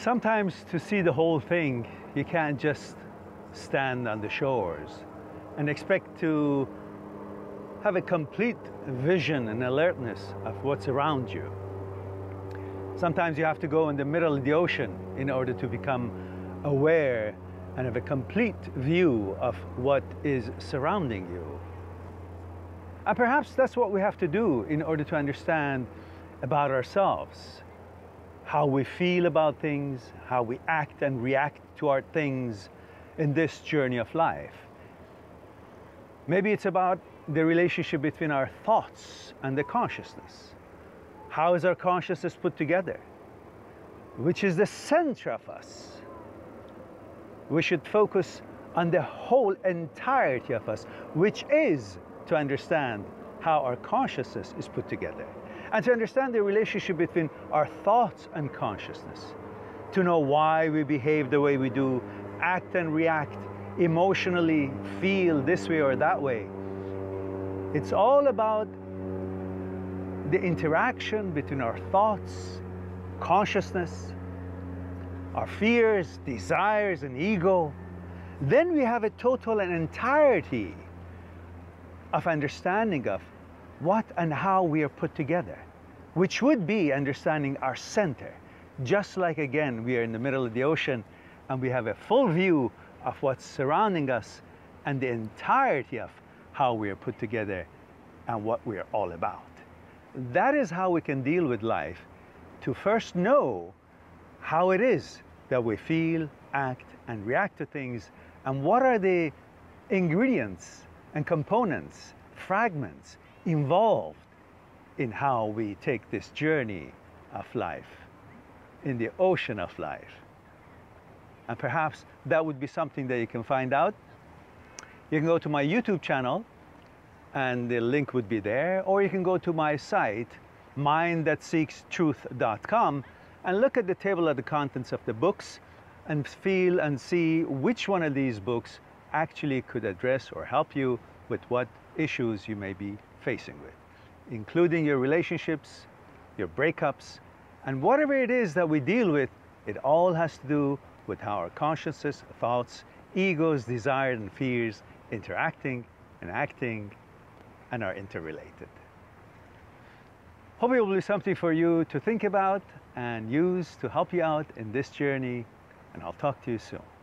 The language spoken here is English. Sometimes to see the whole thing, you can't just stand on the shores and expect to have a complete vision and alertness of what's around you. Sometimes you have to go in the middle of the ocean in order to become aware and have a complete view of what is surrounding you. And perhaps that's what we have to do in order to understand about ourselves, how we feel about things, how we act and react toward things in this journey of life. Maybe it's about the relationship between our thoughts and the consciousness. How is our consciousness put together? Which is the center of us? We should focus on the whole entirety of us, which is to understand how our consciousness is put together, and to understand the relationship between our thoughts and consciousness, to know why we behave the way we do, act and react, emotionally feel this way or that way. It's all about the interaction between our thoughts, consciousness, our fears, desires, and ego. Then we have a total and entirety of understanding of what and how we are put together, which would be understanding our center. Just like, again, we are in the middle of the ocean and we have a full view of what's surrounding us and the entirety of how we are put together and what we are all about. That is how we can deal with life, to first know how it is that we feel, act, and react to things, and what are the ingredients and components, fragments, involved in how we take this journey of life, in the ocean of life. And perhaps that would be something that you can find out. You can go to my YouTube channel, and the link would be there, or you can go to my site, mindthatseekstruth.com, and look at the table of the contents of the books, and feel and see which one of these books actually could address or help you with what issues you may be facing with, including your relationships, your breakups, and whatever it is that we deal with. It all has to do with how our consciences, thoughts, egos, desires, and fears interacting and acting and are interrelated. Hope it will be something for you to think about and use to help you out in this journey, and I'll talk to you soon.